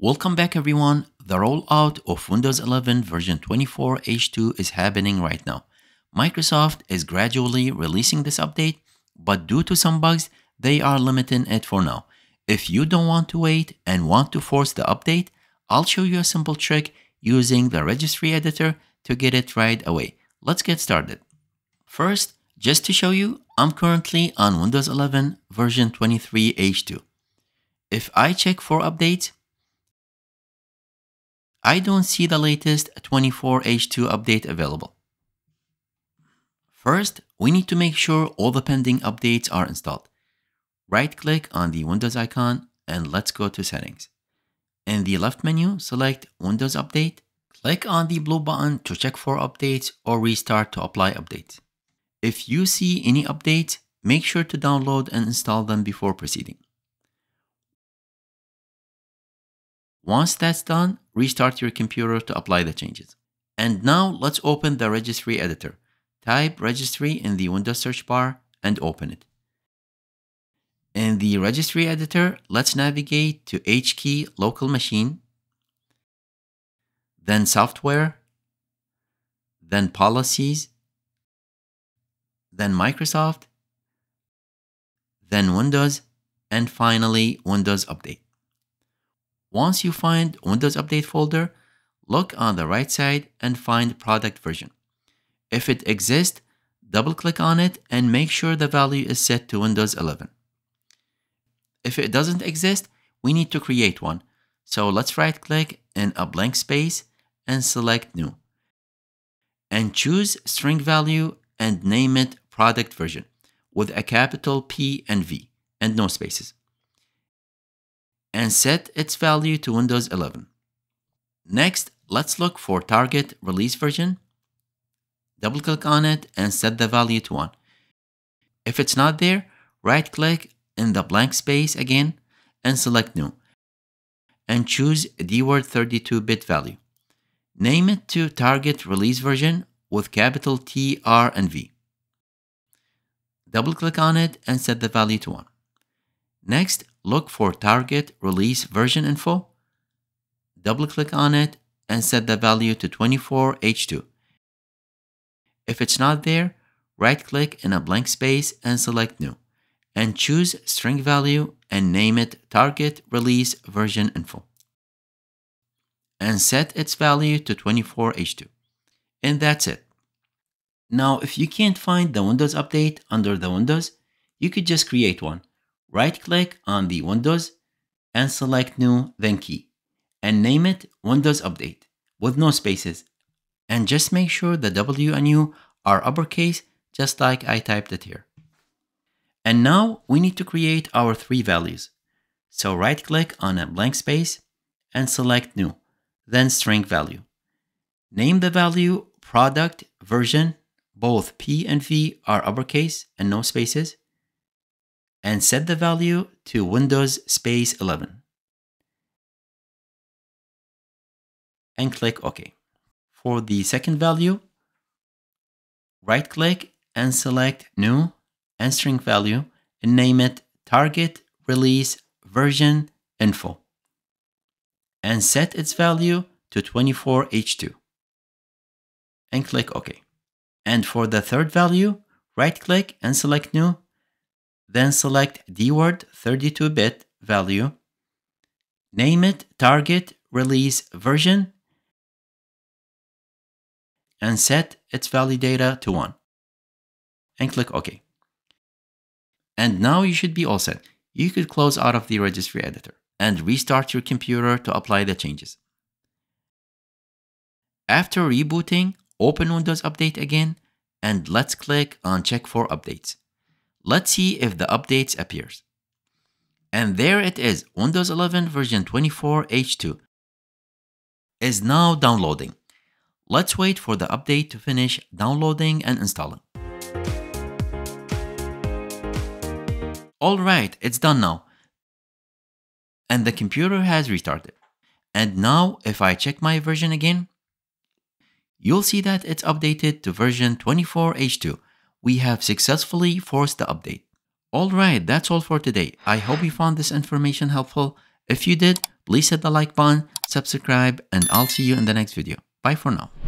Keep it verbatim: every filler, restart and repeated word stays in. Welcome back everyone. The rollout of Windows eleven version twenty-four H two is happening right now. Microsoft is gradually releasing this update, but due to some bugs, they are limiting it for now. If you don't want to wait and want to force the update, I'll show you a simple trick using the Registry Editor to get it right away. Let's get started. First, just to show you, I'm currently on Windows eleven version twenty-three H two. If I check for updates, I don't see the latest twenty-four H two update available. First, we need to make sure all the pending updates are installed. Right-click on the Windows icon and let's go to Settings. In the left menu, select Windows Update. Click on the blue button to check for updates or restart to apply updates. If you see any updates, make sure to download and install them before proceeding. Once that's done, restart your computer to apply the changes. And now let's open the Registry Editor. Type Registry in the Windows search bar and open it. In the Registry Editor, let's navigate to H key local machine, then Software, then Policies, then Microsoft, then Windows, and finally Windows Update. Once you find Windows Update folder, look on the right side and find ProductVersion. If it exists, double-click on it and make sure the value is set to Windows eleven. If it doesn't exist, we need to create one. So let's right-click in a blank space and select New. And choose String Value and name it ProductVersion with a capital P and V and no spaces. And set its value to Windows eleven. Next, let's look for TargetReleaseVersion. Double-click on it and set the value to one. If it's not there, right-click in the blank space again and select New. And choose D word thirty-two bit value. Name it to TargetReleaseVersion with capital T, R, and V. Double-click on it and set the value to one. Next, look for TargetReleaseVersionInfo. Double-click on it and set the value to twenty-four H two. If it's not there, right-click in a blank space and select New, and choose String Value and name it TargetReleaseVersionInfo, and set its value to twenty-four H two. And that's it. Now, if you can't find the Windows Update under the Windows, you could just create one. Right-click on the Windows and select New, then Key, and name it Windows Update with no spaces. And just make sure the W and U are uppercase, just like I typed it here. And now we need to create our three values. So right-click on a blank space and select New, then String Value. Name the value ProductVersion, both P and V are uppercase and no spaces, and set the value to Windows space eleven. And click OK. For the second value, right-click and select New and String Value and name it TargetReleaseVersionInfo and set its value to twenty-four H two. And click OK. And for the third value, right-click and select New, then select D word thirty-two bit value, name it TargetReleaseVersion, and set its value data to one. And click OK. And now you should be all set. You could close out of the Registry Editor and restart your computer to apply the changes. After rebooting, open Windows Update again and let's click on Check for Updates. Let's see if the updates appears. And there it is, Windows eleven version twenty-four H two is now downloading. Let's wait for the update to finish downloading and installing. All right, it's done now. And the computer has restarted. And now if I check my version again, you'll see that it's updated to version twenty-four H two. We have successfully forced the update. All right, that's all for today. I hope you found this information helpful. If you did, Please hit the like button, subscribe, and I'll see you in the next video. Bye for now.